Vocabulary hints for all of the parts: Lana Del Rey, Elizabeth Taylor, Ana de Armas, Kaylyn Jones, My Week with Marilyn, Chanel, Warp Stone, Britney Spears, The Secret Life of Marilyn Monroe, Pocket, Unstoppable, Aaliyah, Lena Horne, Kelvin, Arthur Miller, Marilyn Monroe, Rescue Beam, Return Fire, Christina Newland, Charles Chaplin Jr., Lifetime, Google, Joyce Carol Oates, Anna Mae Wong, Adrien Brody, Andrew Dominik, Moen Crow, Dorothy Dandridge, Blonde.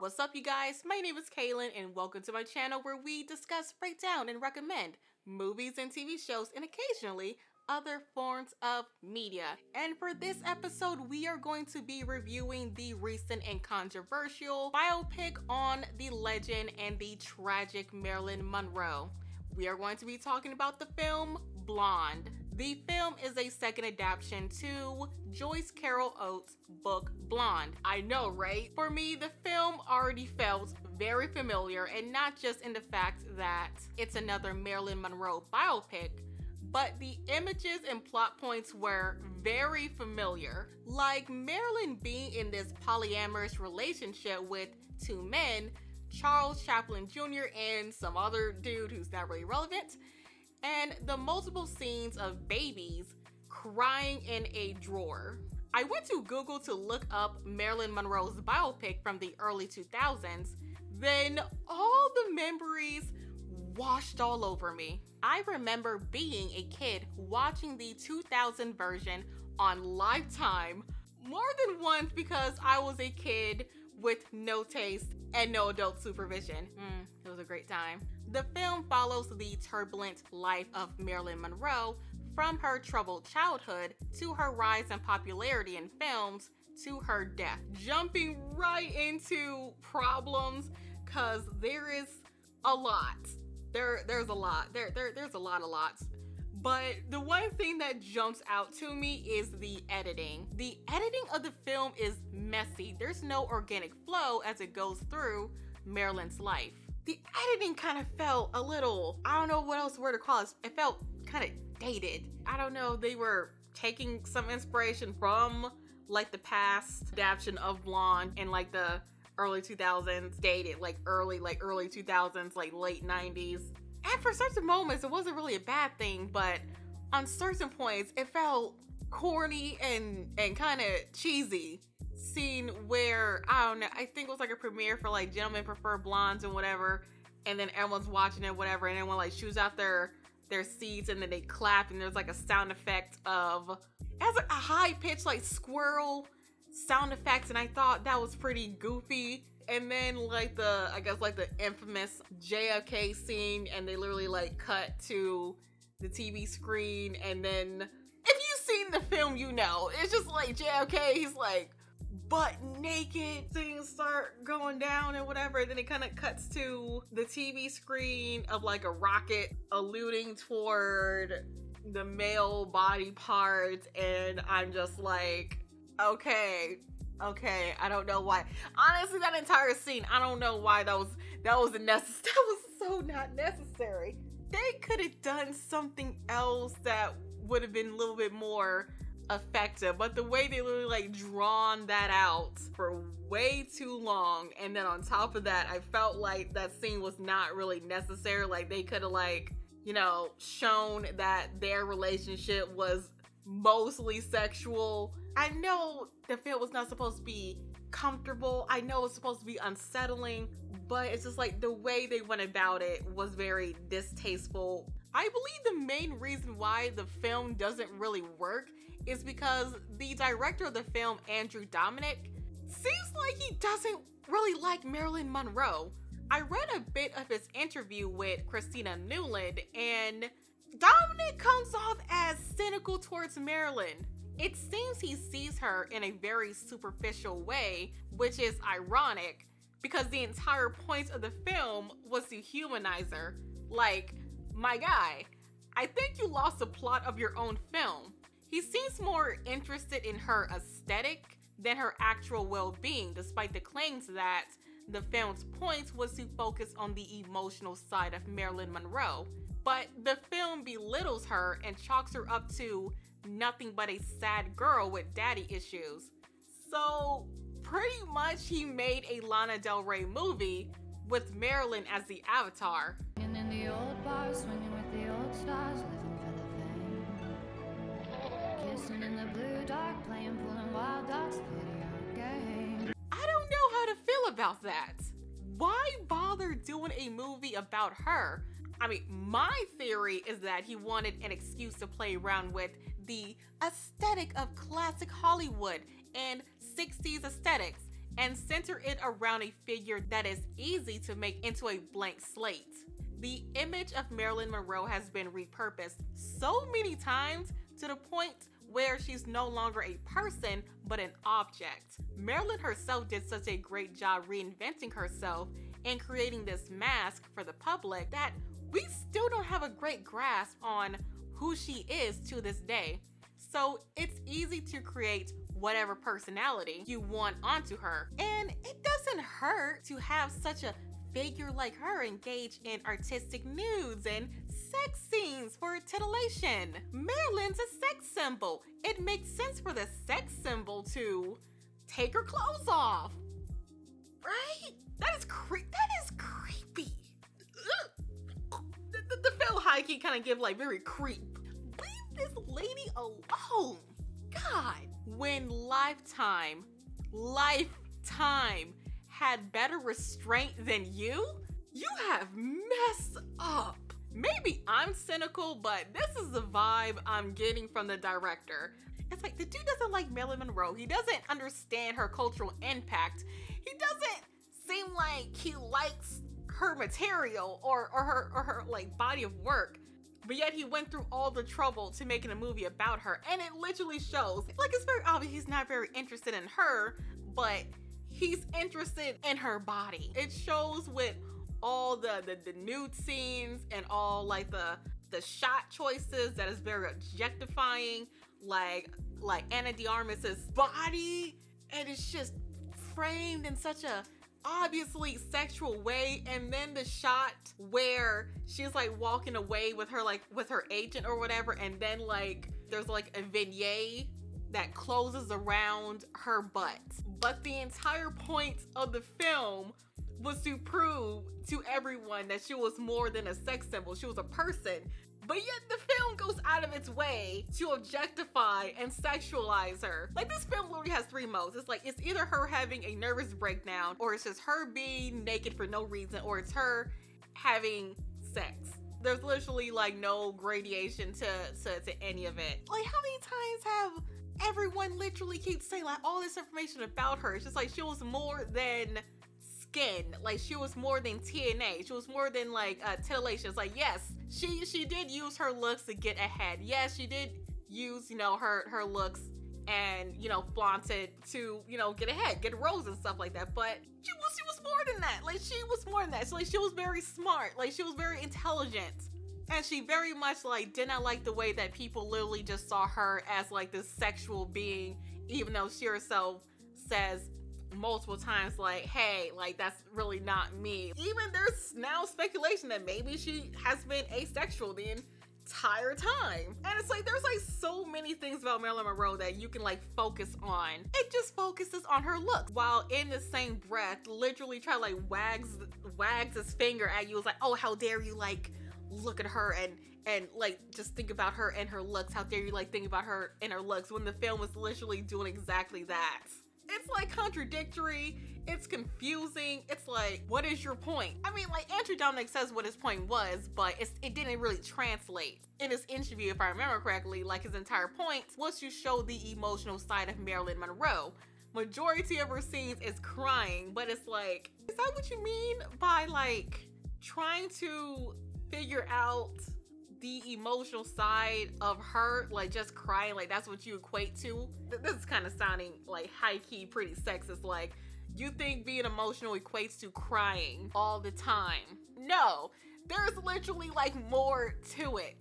What's up, you guys? My name is Kaylyn and welcome to my channel where we discuss, break down, and recommend movies and TV shows and occasionally other forms of media. And for this episode, we are going to be reviewing the recent and controversial biopic on the legend and the tragic Marilyn Monroe. We are going to be talking about the film Blonde. The film is a second adaptation to Joyce Carol Oates' book Blonde. I know, right? For me, the film already felt very familiar, and not just in the fact that it's another Marilyn Monroe biopic, but the images and plot points were very familiar. Like Marilyn being in this polyamorous relationship with two men, Charles Chaplin Jr. and some other dude who's not really relevant, and the multiple scenes of babies crying in a drawer. I went to Google to look up Marilyn Monroe's biopic from the early 2000s, then all the memories washed all over me. I remember being a kid watching the 2000 version on Lifetime more than once because I was a kid with no taste and no adult supervision. It was a great time. The film follows the turbulent life of Marilyn Monroe from her troubled childhood to her rise in popularity in films to her death, jumping right into problems because there is a lot. There's a lot. But the one thing that jumps out to me is the editing. The editing of the film is messy. There's no organic flow as it goes through Marilyn's life. The editing kind of felt a little, I don't know what else word to call it. It felt kind of dated. I don't know, they were taking some inspiration from like the past adaptation of Blonde and like the early 2000s, dated like early 2000s, like late 90s. And for certain moments, it wasn't really a bad thing, but on certain points, it felt corny and kind of cheesy. Scene where, I don't know, I think it was like a premiere for like Gentlemen Prefer Blondes and whatever, and then everyone's watching it, whatever, and everyone like shoots out their seats and then they clap and there's like a sound effect of, it has like a high-pitched like squirrel sound effects, and I thought that was pretty goofy. And then like the, I guess like the infamous JFK scene, and they literally like cut to the TV screen. And then if you've seen the film, you know, it's just like JFK, he's like butt naked, things start going down and whatever. And then it kind of cuts to the TV screen of like a rocket alluding toward the male body parts. And I'm just like, okay, I don't know why. Honestly, that entire scene, I don't know why that was so not necessary. They could have done something else that would have been a little bit more effective, but the way they literally like drawn that out for way too long, and then on top of that, I felt like that scene was not really necessary. Like they could have like, you know, shown that their relationship was mostly sexual. I know the film was not supposed to be comfortable. I know it's supposed to be unsettling, but it's just like the way they went about it was very distasteful. I believe the main reason why the film doesn't really work is because the director of the film, Andrew Dominik, seems like he doesn't really like Marilyn Monroe. I read a bit of his interview with Christina Newland, and Dominik comes off as cynical towards Marilyn. It seems he sees her in a very superficial way, which is ironic because the entire point of the film was to humanize her. Like, my guy, I think you lost the plot of your own film. He seems more interested in her aesthetic than her actual well-being, despite the claims that the film's point was to focus on the emotional side of Marilyn Monroe. But the film belittles her and chalks her up to nothing but a sad girl with daddy issues. So pretty much he made a Lana Del Rey movie with Marilyn as the avatar. And in the old bar, swinging with the old stars, living for the fame. Kissing in the blue dark, playing pool and wild dogs, video game. I don't know how to feel about that. Why bother doing a movie about her? I mean, my theory is that he wanted an excuse to play around with the aesthetic of classic Hollywood and 60s aesthetics and center it around a figure that is easy to make into a blank slate. The image of Marilyn Monroe has been repurposed so many times to the point where she's no longer a person, but an object. Marilyn herself did such a great job reinventing herself and creating this mask for the public that we still don't have a great grasp on who she is to this day. So it's easy to create whatever personality you want onto her. And it doesn't hurt to have such a figure like her engage in artistic nudes and sex scenes for titillation. Marilyn's a sex symbol. It makes sense for the sex symbol to take her clothes off, right? That is creepy. The Phil Heike kind of give like very creep. Leave this lady alone, God. When Lifetime had better restraint than you? You have messed up. Maybe I'm cynical, but this is the vibe I'm getting from the director. It's like the dude doesn't like Marilyn Monroe. He doesn't understand her cultural impact. He doesn't seem like he likes her material or her like body of work. But yet he went through all the trouble to making a movie about her, and it literally shows. Like, it's very obvious he's not very interested in her, but he's interested in her body. It shows with all the nude scenes and all like the shot choices that is very objectifying, like Ana de Armas's body, and it's just framed in such a obviously sexual way. And then the shot where she's like walking away with her agent or whatever, and then like there's like a vignette that closes around her butt. But the entire point of the film was to prove to everyone that she was more than a sex symbol, she was a person. But yet the film goes out of its way to objectify and sexualize her. Like, this film literally has three modes. It's like, it's either her having a nervous breakdown, or it's just her being naked for no reason, or it's her having sex. There's literally like no gradation to any of it. Like, how many times have everyone literally keeps saying like all this information about her? It's just like, she was more than skin. Like, she was more than TNA. She was more than like titillation. It's like, yes, she did use her looks to get ahead. Yes, she did use, you know, her looks and, you know, flaunted to, you know, get ahead, get roles and stuff like that. But she was more than that. Like, she was more than that. So like, she was very smart. Like, she was very intelligent. And she very much like did not like the way that people literally just saw her as like this sexual being, even though she herself says multiple times like, hey, like, that's really not me. Even there's now speculation that maybe she has been asexual the entire time. And it's like, there's like so many things about Marilyn Monroe that you can like focus on. It just focuses on her look, while in the same breath literally try to like wags his finger at you. It's like, oh, how dare you like look at her and like just think about her and her looks. How dare you like think about her and her looks, when the film was literally doing exactly that. It's like contradictory, it's confusing, it's like, what is your point? I mean, like, Andrew Dominik says what his point was, but it didn't really translate. In his interview, if I remember correctly, like, his entire point was to show the emotional side of Marilyn Monroe. Majority of her scenes is crying, but it's like, is that what you mean by like trying to figure out the emotional side of her? Like, just crying, like, that's what you equate to? This is kind of sounding like high-key pretty sexist. Like, you think being emotional equates to crying all the time? No, there's literally like more to it.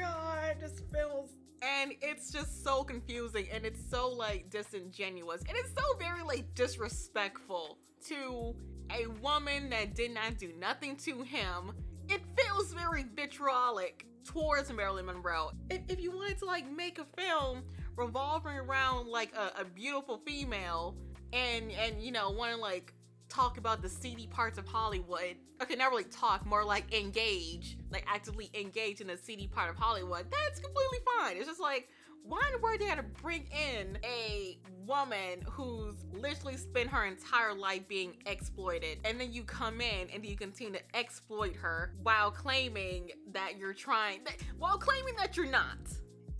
God, this feels, and it's just so confusing, and it's so like disingenuous, and it's so very like disrespectful to a woman that did not do nothing to him. It feels very vitriolic towards Marilyn Monroe. If you wanted to like make a film revolving around like a beautiful female and you know, want to like talk about the seedy parts of Hollywood. Okay, not really talk, more like engage, like actively engage in the seedy part of Hollywood. That's completely fine. It's just like, why in the world they had to bring in a woman who's literally spent her entire life being exploited, and then you come in and you continue to exploit her while claiming that you're not?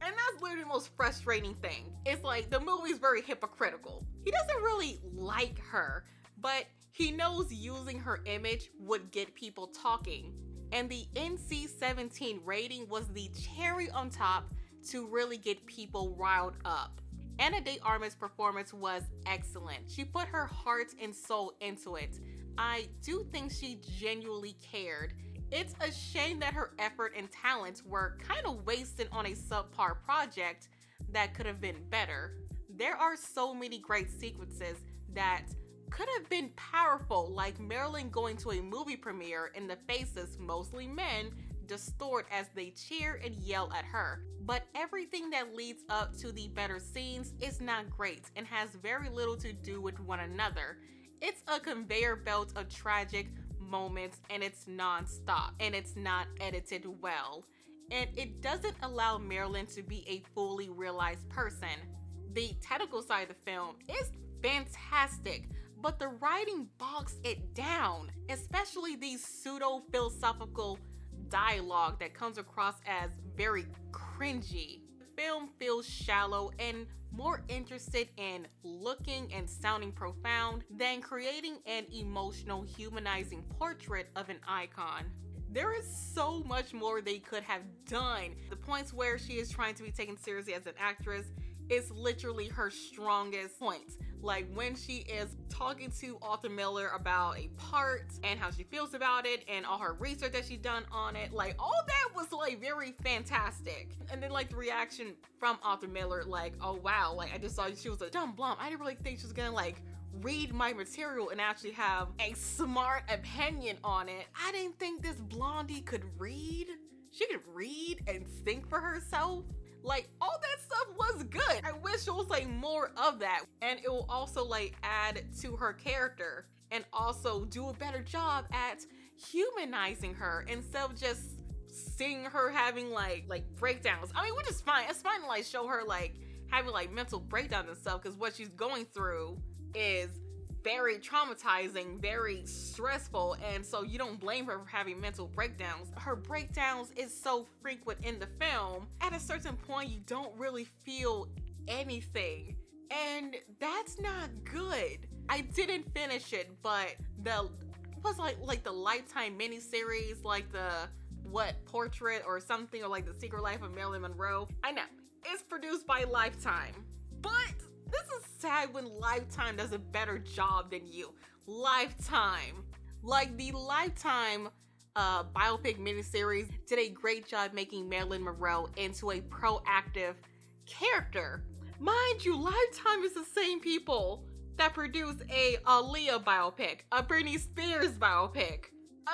And that's literally the most frustrating thing. It's like the movie's very hypocritical. He doesn't really like her, but he knows using her image would get people talking. And the NC-17 rating was the cherry on top to really get people riled up. Ana de Armas' performance was excellent. She put her heart and soul into it. I do think she genuinely cared. It's a shame that her effort and talents were kind of wasted on a subpar project that could have been better. There are so many great sequences that could have been powerful, like Marilyn going to a movie premiere in the faces, mostly men, distort as they cheer and yell at her. But everything that leads up to the better scenes is not great and has very little to do with one another. It's a conveyor belt of tragic moments, and it's non-stop, and it's not edited well, and it doesn't allow Marilyn to be a fully realized person. The technical side of the film is fantastic, but the writing bogs it down, especially the pseudo-philosophical dialogue that comes across as very cringy. The film feels shallow and more interested in looking and sounding profound than creating an emotional, humanizing portrait of an icon. There is so much more they could have done. The points where she is trying to be taken seriously as an actress is literally her strongest points. Like when she is talking to Arthur Miller about a part and how she feels about it and all her research that she's done on it, like all that was like very fantastic. And then like the reaction from Arthur Miller, like, oh wow, like I just saw she was a dumb blonde. I didn't really think she was gonna like read my material and actually have a smart opinion on it. I didn't think this blondie could read. She could read and think for herself. Like all that stuff was good. I wish there was like more of that. And it will also like add to her character and also do a better job at humanizing her instead of just seeing her having like breakdowns. I mean, which is fine. It's fine to like show her like having like mental breakdowns and stuff, because what she's going through is very traumatizing, very stressful, and so you don't blame her for having mental breakdowns. Her breakdowns is so frequent in the film. At a certain point, you don't really feel anything, and that's not good. I didn't finish it, but the Lifetime miniseries, like the Portrait or something, or like The Secret Life of Marilyn Monroe. I know, it's produced by Lifetime, but this is sad when Lifetime does a better job than you. Lifetime. Like the Lifetime biopic miniseries did a great job making Marilyn Monroe into a proactive character. Mind you, Lifetime is the same people that produced a Aaliyah biopic, a Britney Spears biopic,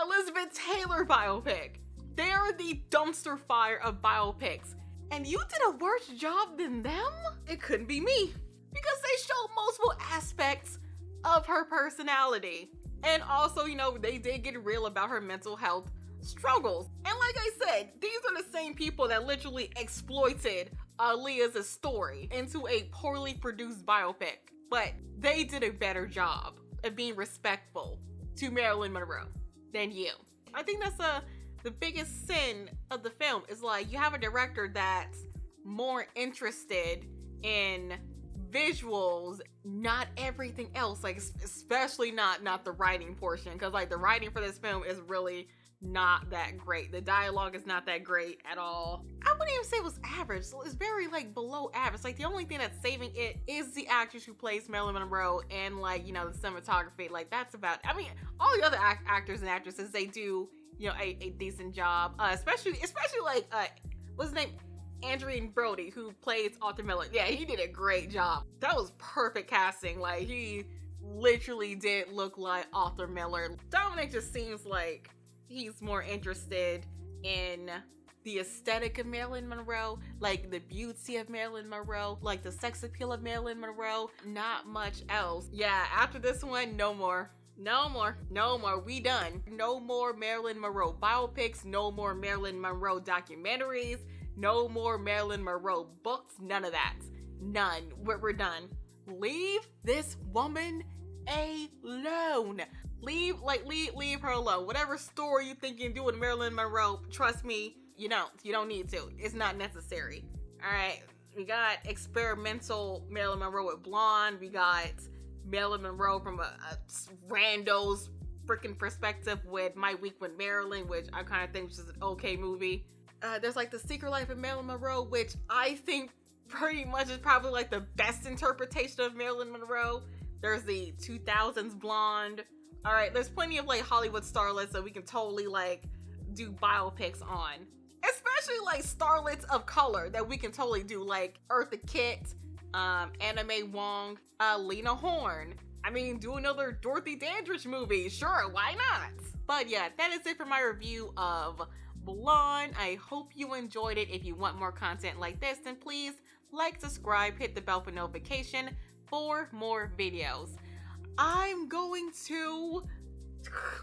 Elizabeth Taylor biopic. They are the dumpster fire of biopics. And you did a worse job than them? It couldn't be me. Because they showed multiple aspects of her personality. And also, you know, they did get real about her mental health struggles. And like I said, these are the same people that literally exploited Aaliyah's story into a poorly produced biopic. But they did a better job of being respectful to Marilyn Monroe than you. I think that's the biggest sin of the film is like you have a director that's more interested in visuals, not everything else, like especially not the writing portion, because like the writing for this film is really not that great. The dialogue is not that great at all. I wouldn't even say it was average. So it's very like below average. Like the only thing that's saving it is the actress who plays Marilyn Monroe and like, you know, the cinematography. Like that's about, I mean, all the other actors and actresses, they do, you know, a decent job, especially like what's his name, Adrien Brody, who plays Arthur Miller. Yeah, he did a great job. That was perfect casting. Like he literally did look like Arthur Miller. Dominik just seems like he's more interested in the aesthetic of Marilyn Monroe, like the beauty of Marilyn Monroe, like the sex appeal of Marilyn Monroe, not much else. Yeah, after this one, no more. No more, no more, we done. No more Marilyn Monroe biopics, no more Marilyn Monroe documentaries, no more Marilyn Monroe books, none of that, none, we're done. Leave this woman alone. Leave her alone. Whatever story you think you can do with Marilyn Monroe, trust me, you don't need to, it's not necessary. All right, we got experimental Marilyn Monroe with Blonde. We got Marilyn Monroe from a rando's freaking perspective with My Week with Marilyn, which I kind of think was just an okay movie. There's like The Secret Life of Marilyn Monroe, which I think pretty much is probably like the best interpretation of Marilyn Monroe. There's the 2000s Blonde. All right, there's plenty of like Hollywood starlets that we can totally like do biopics on. Especially like starlets of color that we can totally do, like Eartha Kitt, Anna Mae Wong, Lena Horne. I mean, do another Dorothy Dandridge movie, sure, why not? But yeah, that is it for my review of Blonde. I hope you enjoyed it. If you want more content like this, then please like, subscribe, hit the bell for notification for more videos. I'm going to,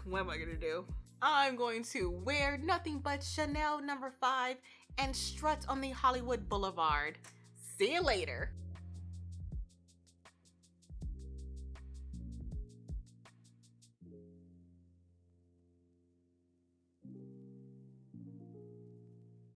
what am I gonna do? I'm going to wear nothing but Chanel No. 5 and strut on the Hollywood Boulevard. See you later.